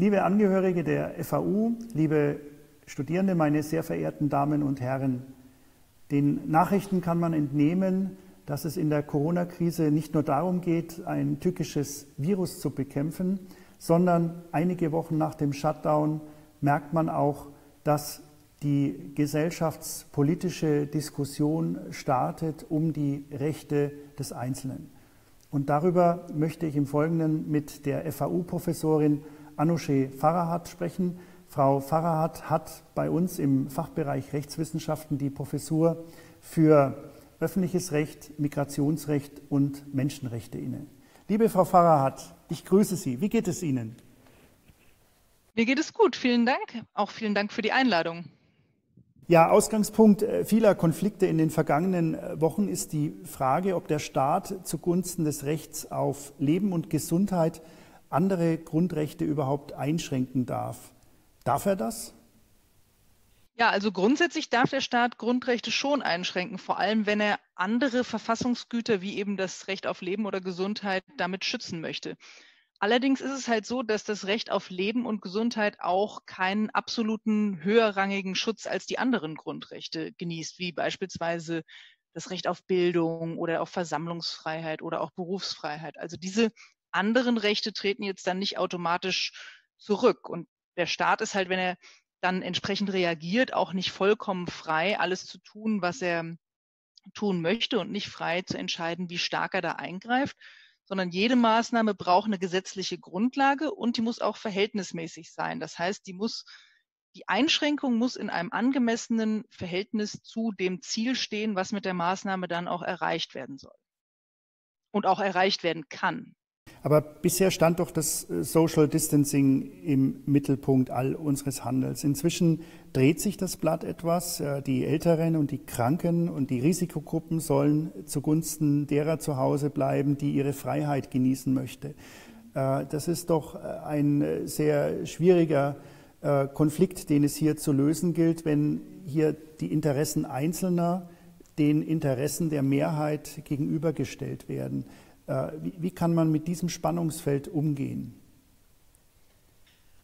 Liebe Angehörige der FAU, liebe Studierende, meine sehr verehrten Damen und Herren, den Nachrichten kann man entnehmen, dass es in der Corona-Krise nicht nur darum geht, ein tückisches Virus zu bekämpfen, sondern einige Wochen nach dem Shutdown merkt man auch, dass die gesellschaftspolitische Diskussion startet um die Rechte des Einzelnen. Und darüber möchte ich im Folgenden mit der FAU-Professorin Anuscheh Farahat sprechen. Frau Farahat hat bei uns im Fachbereich Rechtswissenschaften die Professur für öffentliches Recht, Migrationsrecht und Menschenrechte inne. Liebe Frau Farahat, ich grüße Sie. Wie geht es Ihnen? Mir geht es gut, vielen Dank. Auch vielen Dank für die Einladung. Ja, Ausgangspunkt vieler Konflikte in den vergangenen Wochen ist die Frage, ob der Staat zugunsten des Rechts auf Leben und Gesundheit andere Grundrechte überhaupt einschränken darf. Darf er das? Ja, also grundsätzlich darf der Staat Grundrechte schon einschränken, vor allem wenn er andere Verfassungsgüter wie eben das Recht auf Leben oder Gesundheit damit schützen möchte. Allerdings ist es halt so, dass das Recht auf Leben und Gesundheit auch keinen absoluten höherrangigen Schutz als die anderen Grundrechte genießt, wie beispielsweise das Recht auf Bildung oder auf Versammlungsfreiheit oder auch Berufsfreiheit. Also diese anderen Rechte treten jetzt dann nicht automatisch zurück. Und der Staat ist halt, wenn er dann entsprechend reagiert, auch nicht vollkommen frei, alles zu tun, was er tun möchte und nicht frei zu entscheiden, wie stark er da eingreift, sondern jede Maßnahme braucht eine gesetzliche Grundlage und die muss auch verhältnismäßig sein. Das heißt, die Einschränkung muss in einem angemessenen Verhältnis zu dem Ziel stehen, was mit der Maßnahme dann auch erreicht werden soll und auch erreicht werden kann. Aber bisher stand doch das Social Distancing im Mittelpunkt all unseres Handelns. Inzwischen dreht sich das Blatt etwas. Die Älteren und die Kranken und die Risikogruppen sollen zugunsten derer zu Hause bleiben, die ihre Freiheit genießen möchte. Das ist doch ein sehr schwieriger Konflikt, den es hier zu lösen gilt, wenn hier die Interessen Einzelner den Interessen der Mehrheit gegenübergestellt werden. Wie kann man mit diesem Spannungsfeld umgehen?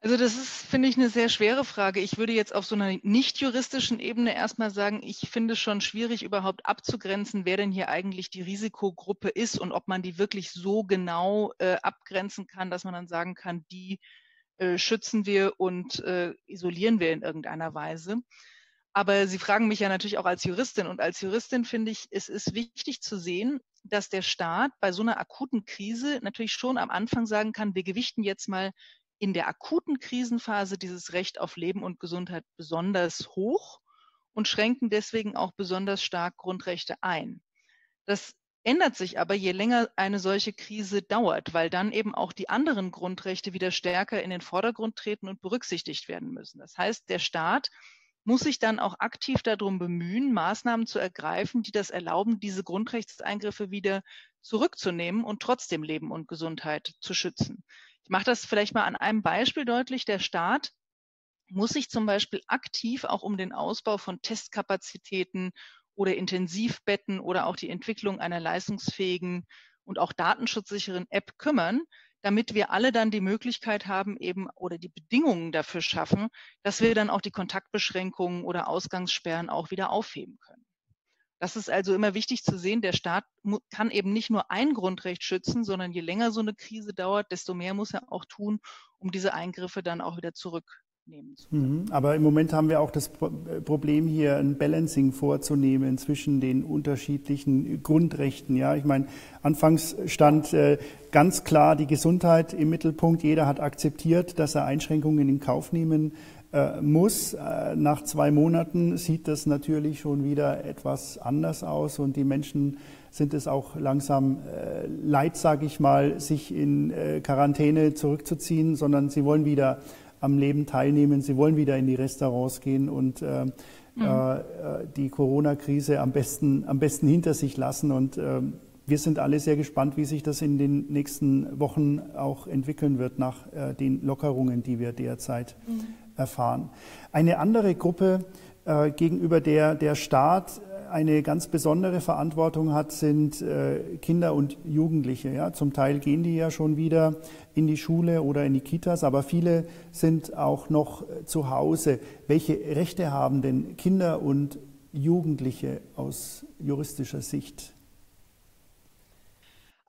Also das ist, finde ich, eine sehr schwere Frage. Ich würde jetzt auf so einer nicht-juristischen Ebene erstmal sagen, ich finde es schon schwierig, überhaupt abzugrenzen, wer denn hier eigentlich die Risikogruppe ist und ob man die wirklich so genau abgrenzen kann, dass man dann sagen kann, die schützen wir und isolieren wir in irgendeiner Weise. Aber Sie fragen mich ja natürlich auch als Juristin. Und als Juristin finde ich, es ist wichtig zu sehen, dass der Staat bei so einer akuten Krise natürlich schon am Anfang sagen kann, wir gewichten jetzt mal in der akuten Krisenphase dieses Recht auf Leben und Gesundheit besonders hoch und schränken deswegen auch besonders stark Grundrechte ein. Das ändert sich aber, je länger eine solche Krise dauert, weil dann eben auch die anderen Grundrechte wieder stärker in den Vordergrund treten und berücksichtigt werden müssen. Das heißt, der Staat muss sich dann auch aktiv darum bemühen, Maßnahmen zu ergreifen, die das erlauben, diese Grundrechtseingriffe wieder zurückzunehmen und trotzdem Leben und Gesundheit zu schützen. Ich mache das vielleicht mal an einem Beispiel deutlich. Der Staat muss sich zum Beispiel aktiv auch um den Ausbau von Testkapazitäten oder Intensivbetten oder auch die Entwicklung einer leistungsfähigen und auch datenschutzsicheren App kümmern, damit wir alle dann die Möglichkeit haben eben oder die Bedingungen dafür schaffen, dass wir dann auch die Kontaktbeschränkungen oder Ausgangssperren auch wieder aufheben können. Das ist also immer wichtig zu sehen, der Staat kann eben nicht nur ein Grundrecht schützen, sondern je länger so eine Krise dauert, desto mehr muss er auch tun, um diese Eingriffe dann auch wieder zurücknehmen zu können. Aber im Moment haben wir auch das Problem, hier ein Balancing vorzunehmen zwischen den unterschiedlichen Grundrechten. Ja, ich meine, anfangs stand ganz klar die Gesundheit im Mittelpunkt. Jeder hat akzeptiert, dass er Einschränkungen in Kauf nehmen muss. Nach 2 Monaten sieht das natürlich schon wieder etwas anders aus und die Menschen sind es auch langsam leid, sage ich mal, sich in Quarantäne zurückzuziehen, sondern sie wollen wieder am Leben teilnehmen, sie wollen wieder in die Restaurants gehen und die Corona-Krise am besten hinter sich lassen und wir sind alle sehr gespannt, wie sich das in den nächsten Wochen auch entwickeln wird nach den Lockerungen, die wir derzeit erfahren. Eine andere Gruppe, gegenüber der der Staat eine ganz besondere Verantwortung hat, sind Kinder und Jugendliche. Ja? Zum Teil gehen die ja schon wieder in die Schule oder in die Kitas, aber viele sind auch noch zu Hause. Welche Rechte haben denn Kinder und Jugendliche aus juristischer Sicht?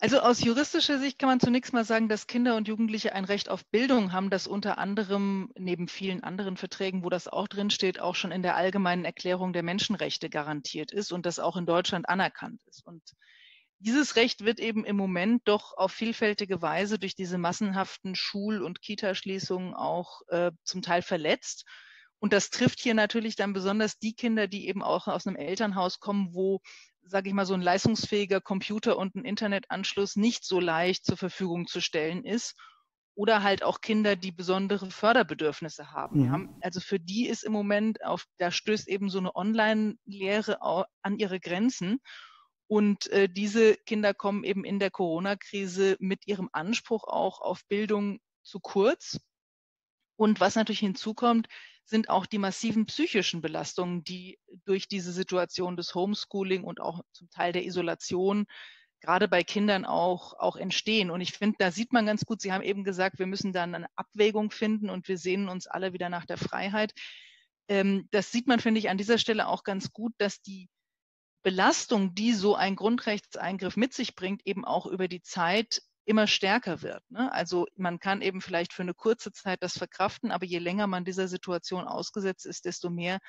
Also aus juristischer Sicht kann man zunächst mal sagen, dass Kinder und Jugendliche ein Recht auf Bildung haben, das unter anderem neben vielen anderen Verträgen, wo das auch drinsteht, auch schon in der allgemeinen Erklärung der Menschenrechte garantiert ist und das auch in Deutschland anerkannt ist. Und dieses Recht wird eben im Moment doch auf vielfältige Weise durch diese massenhaften Schul- und Kitaschließungen auch zum Teil verletzt. Und das trifft hier natürlich dann besonders die Kinder, die eben auch aus einem Elternhaus kommen, wo, sage ich mal, so ein leistungsfähiger Computer und ein Internetanschluss nicht so leicht zur Verfügung zu stellen ist. Oder halt auch Kinder, die besondere Förderbedürfnisse haben. Ja. Also für die ist im Moment, da stößt eben so eine Online-Lehre an ihre Grenzen. Und diese Kinder kommen eben in der Corona-Krise mit ihrem Anspruch auch auf Bildung zu kurz. Und was natürlich hinzukommt, sind auch die massiven psychischen Belastungen, die durch diese Situation des Homeschooling und auch zum Teil der Isolation gerade bei Kindern auch entstehen. Und ich finde, da sieht man ganz gut, Sie haben eben gesagt, wir müssen dann eine Abwägung finden und wir sehnen uns alle wieder nach der Freiheit. Das sieht man, finde ich, an dieser Stelle auch ganz gut, dass die Belastung, die so ein Grundrechtseingriff mit sich bringt, eben auch über die Zeit immer stärker wird. Ne? Also man kann eben vielleicht für eine kurze Zeit das verkraften, aber je länger man dieser Situation ausgesetzt ist, desto mehr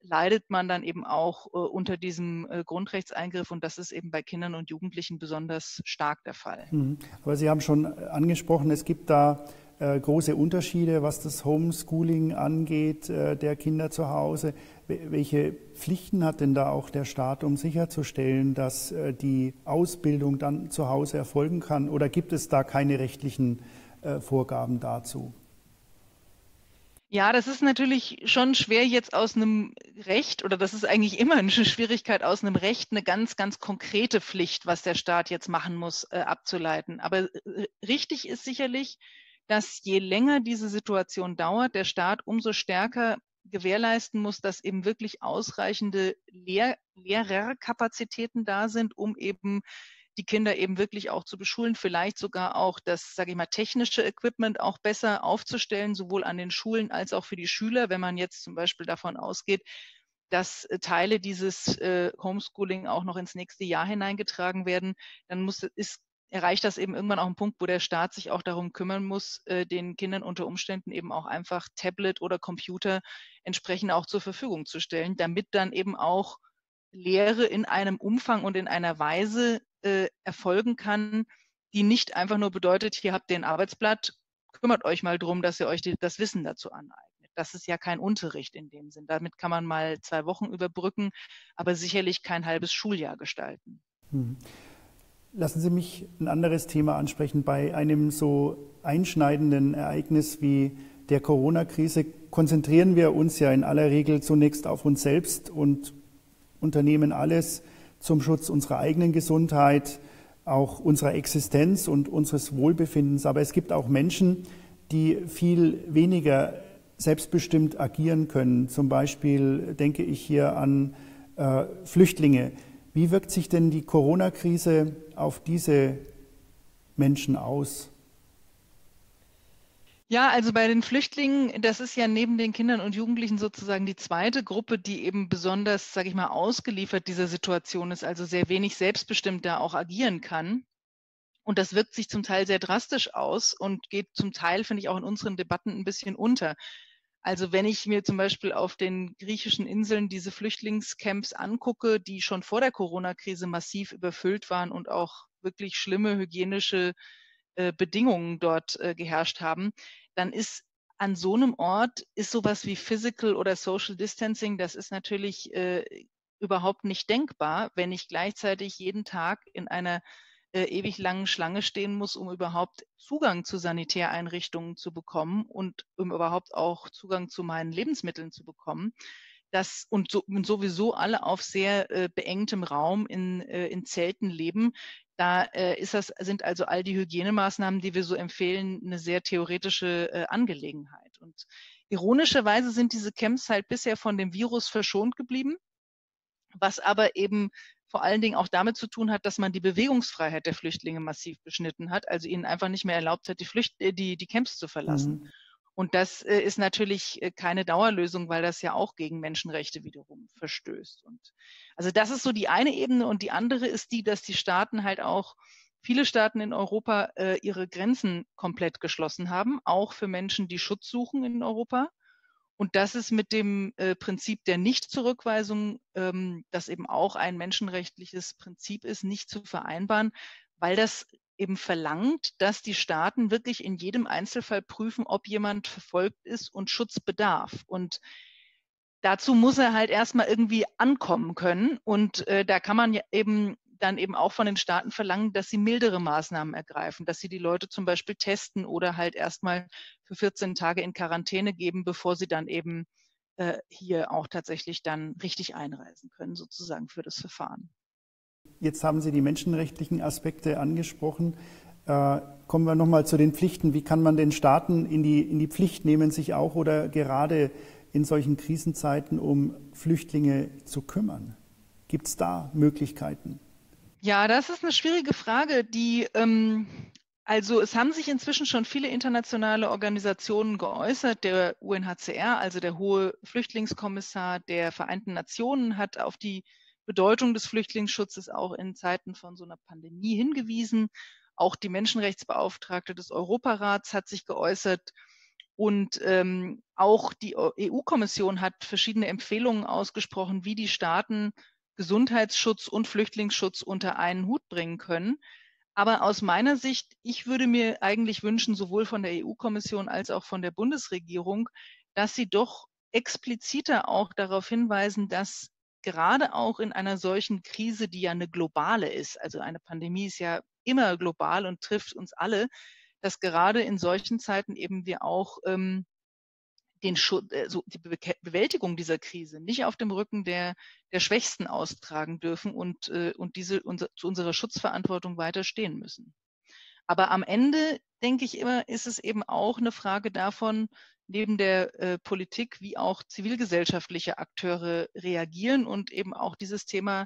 leidet man dann eben auch unter diesem Grundrechtseingriff, und das ist eben bei Kindern und Jugendlichen besonders stark der Fall. Mhm. Aber Sie haben schon angesprochen, es gibt da große Unterschiede, was das Homeschooling angeht, der Kinder zu Hause. Welche Pflichten hat denn da auch der Staat, um sicherzustellen, dass die Ausbildung dann zu Hause erfolgen kann? Oder gibt es da keine rechtlichen Vorgaben dazu? Ja, das ist natürlich schon schwer, jetzt aus einem Recht, oder das ist eigentlich immer eine Schwierigkeit, aus einem Recht eine ganz, ganz konkrete Pflicht, was der Staat jetzt machen muss, abzuleiten. Aber richtig ist sicherlich, dass je länger diese Situation dauert, der Staat umso stärker gewährleisten muss, dass eben wirklich ausreichende Lehrerkapazitäten da sind, um eben die Kinder eben wirklich auch zu beschulen, vielleicht sogar auch das, sage ich mal, technische Equipment auch besser aufzustellen, sowohl an den Schulen als auch für die Schüler, wenn man jetzt zum Beispiel davon ausgeht, dass Teile dieses Homeschooling auch noch ins nächste Jahr hineingetragen werden, dann erreicht das eben irgendwann auch einen Punkt, wo der Staat sich auch darum kümmern muss, den Kindern unter Umständen eben auch einfach Tablet oder Computer entsprechend auch zur Verfügung zu stellen, damit dann eben auch Lehre in einem Umfang und in einer Weise erfolgen kann, die nicht einfach nur bedeutet, hier habt ihr ein Arbeitsblatt, kümmert euch mal drum, dass ihr euch das Wissen dazu aneignet. Das ist ja kein Unterricht in dem Sinn. Damit kann man mal 2 Wochen überbrücken, aber sicherlich kein halbes Schuljahr gestalten. Hm. Lassen Sie mich ein anderes Thema ansprechen. Bei einem so einschneidenden Ereignis wie der Corona-Krise konzentrieren wir uns ja in aller Regel zunächst auf uns selbst und unternehmen alles zum Schutz unserer eigenen Gesundheit, auch unserer Existenz und unseres Wohlbefindens. Aber es gibt auch Menschen, die viel weniger selbstbestimmt agieren können. Zum Beispiel denke ich hier an Flüchtlinge. Wie wirkt sich denn die Corona-Krise auf diese Menschen aus? Ja, also bei den Flüchtlingen, das ist ja neben den Kindern und Jugendlichen sozusagen die zweite Gruppe, die eben besonders, sage ich mal, ausgeliefert dieser Situation ist, also sehr wenig selbstbestimmt da auch agieren kann. Und das wirkt sich zum Teil sehr drastisch aus und geht zum Teil, finde ich, auch in unseren Debatten ein bisschen unter. Also wenn ich mir zum Beispiel auf den griechischen Inseln diese Flüchtlingscamps angucke, die schon vor der Corona-Krise massiv überfüllt waren und auch wirklich schlimme hygienische Bedingungen dort geherrscht haben, dann ist an so einem Ort sowas wie Physical oder Social Distancing, das ist natürlich überhaupt nicht denkbar, wenn ich gleichzeitig jeden Tag in einer ewig langen Schlange stehen muss, um überhaupt Zugang zu Sanitäreinrichtungen zu bekommen und um überhaupt auch Zugang zu meinen Lebensmitteln zu bekommen. Das und sowieso alle auf sehr beengtem Raum in Zelten leben. Da sind also all die Hygienemaßnahmen, die wir so empfehlen, eine sehr theoretische Angelegenheit. Und ironischerweise sind diese Camps halt bisher von dem Virus verschont geblieben. was aber eben vor allen Dingen auch damit zu tun hat, dass man die Bewegungsfreiheit der Flüchtlinge massiv beschnitten hat, also ihnen einfach nicht mehr erlaubt hat, die Camps zu verlassen. Mhm. Und das ist natürlich keine Dauerlösung, weil das ja auch gegen Menschenrechte wiederum verstößt. Und also das ist so die eine Ebene. Und die andere ist die, dass die Staaten halt auch, viele Staaten in Europa ihre Grenzen komplett geschlossen haben, auch für Menschen, die Schutz suchen in Europa. Und das ist mit dem Prinzip der Nichtzurückweisung, das eben auch ein menschenrechtliches Prinzip ist, nicht zu vereinbaren, weil das eben verlangt, dass die Staaten wirklich in jedem Einzelfall prüfen, ob jemand verfolgt ist und Schutz bedarf. Und dazu muss er halt erstmal irgendwie ankommen können. Und da kann man ja eben dann eben auch von den Staaten verlangen, dass sie mildere Maßnahmen ergreifen, dass sie die Leute zum Beispiel testen oder halt erstmal für 14 Tage in Quarantäne geben, bevor sie dann eben hier auch tatsächlich dann richtig einreisen können, sozusagen für das Verfahren. Jetzt haben Sie die menschenrechtlichen Aspekte angesprochen. Kommen wir nochmal zu den Pflichten. Wie kann man den Staaten in die Pflicht nehmen, sich auch oder gerade in solchen Krisenzeiten um Flüchtlinge zu kümmern? Gibt es da Möglichkeiten? Ja, das ist eine schwierige Frage. Also es haben sich inzwischen schon viele internationale Organisationen geäußert. Der UNHCR, also der Hohe Flüchtlingskommissar der Vereinten Nationen, hat auf die Bedeutung des Flüchtlingsschutzes auch in Zeiten von so einer Pandemie hingewiesen. Auch die Menschenrechtsbeauftragte des Europarats hat sich geäußert und auch die EU-Kommission hat verschiedene Empfehlungen ausgesprochen, wie die Staaten Gesundheitsschutz und Flüchtlingsschutz unter einen Hut bringen können. Aber aus meiner Sicht, ich würde mir eigentlich wünschen, sowohl von der EU-Kommission als auch von der Bundesregierung, dass sie doch expliziter auch darauf hinweisen, dass gerade auch in einer solchen Krise, die ja eine globale ist, also eine Pandemie ist ja immer global und trifft uns alle, dass gerade in solchen Zeiten eben wir auch die Bewältigung dieser Krise nicht auf dem Rücken der Schwächsten austragen dürfen und zu unserer Schutzverantwortung weiter stehen müssen. Aber am Ende, denke ich immer, ist es eben auch eine Frage davon, neben der Politik, wie auch zivilgesellschaftliche Akteure reagieren und eben auch dieses Thema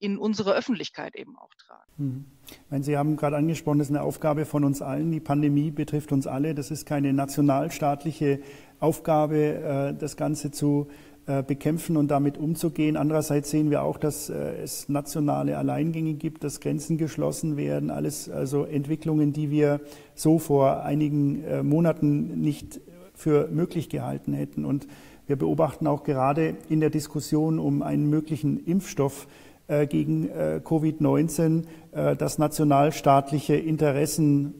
in unsere Öffentlichkeit eben auch tragen. Mhm. Sie haben gerade angesprochen, das ist eine Aufgabe von uns allen. Die Pandemie betrifft uns alle. Das ist keine nationalstaatliche Aufgabe, das Ganze zu bekämpfen und damit umzugehen. Andererseits sehen wir auch, dass es nationale Alleingänge gibt, dass Grenzen geschlossen werden. Alles also Entwicklungen, die wir so vor einigen Monaten nicht für möglich gehalten hätten. Und wir beobachten auch gerade in der Diskussion um einen möglichen Impfstoff gegen Covid-19, dass nationalstaatliche Interessen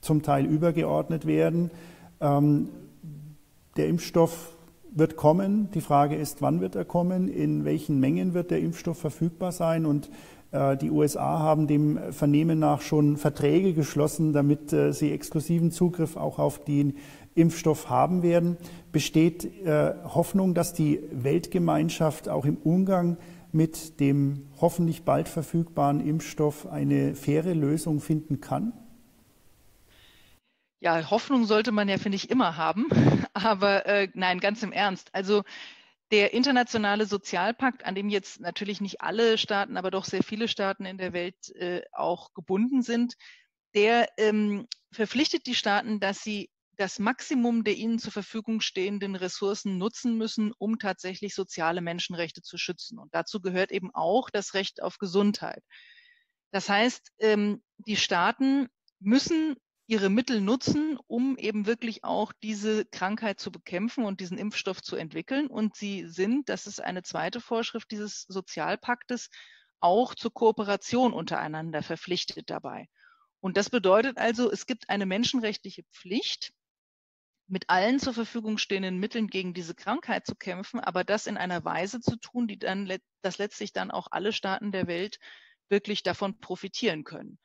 zum Teil übergeordnet werden. Der Impfstoff wird kommen. Die Frage ist, wann wird er kommen? In welchen Mengen wird der Impfstoff verfügbar sein? Und die USA haben dem Vernehmen nach schon Verträge geschlossen, damit sie exklusiven Zugriff auch auf den Impfstoff haben werden. Besteht Hoffnung, dass die Weltgemeinschaft auch im Umgang mit dem hoffentlich bald verfügbaren Impfstoff eine faire Lösung finden kann? Ja, Hoffnung sollte man ja, finde ich, immer haben. Aber nein, ganz im Ernst. Also der internationale Sozialpakt, an dem jetzt natürlich nicht alle Staaten, aber doch sehr viele Staaten in der Welt auch gebunden sind, der verpflichtet die Staaten, dass sie das Maximum der ihnen zur Verfügung stehenden Ressourcen nutzen müssen, um tatsächlich soziale Menschenrechte zu schützen. Und dazu gehört eben auch das Recht auf Gesundheit. Das heißt, die Staaten müssen ihre Mittel nutzen, um eben wirklich auch diese Krankheit zu bekämpfen und diesen Impfstoff zu entwickeln. Und sie sind, das ist eine zweite Vorschrift dieses Sozialpaktes, auch zur Kooperation untereinander verpflichtet dabei. Und das bedeutet also, es gibt eine menschenrechtliche Pflicht, mit allen zur Verfügung stehenden Mitteln gegen diese Krankheit zu kämpfen, aber das in einer Weise zu tun, die dann, dass letztlich dann auch alle Staaten der Welt wirklich davon profitieren können.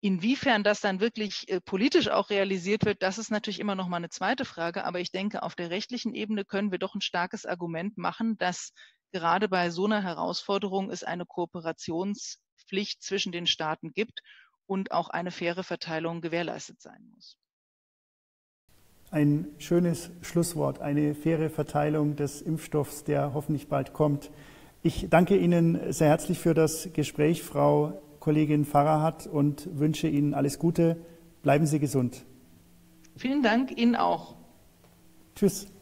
Inwiefern das dann wirklich politisch auch realisiert wird, das ist natürlich immer noch mal eine zweite Frage. Aber ich denke, auf der rechtlichen Ebene können wir doch ein starkes Argument machen, dass gerade bei so einer Herausforderung es eine Kooperationspflicht zwischen den Staaten gibt und auch eine faire Verteilung gewährleistet sein muss. Ein schönes Schlusswort, eine faire Verteilung des Impfstoffs, der hoffentlich bald kommt. Ich danke Ihnen sehr herzlich für das Gespräch, Frau Kollegin Farahat, und wünsche Ihnen alles Gute. Bleiben Sie gesund. Vielen Dank Ihnen auch. Tschüss.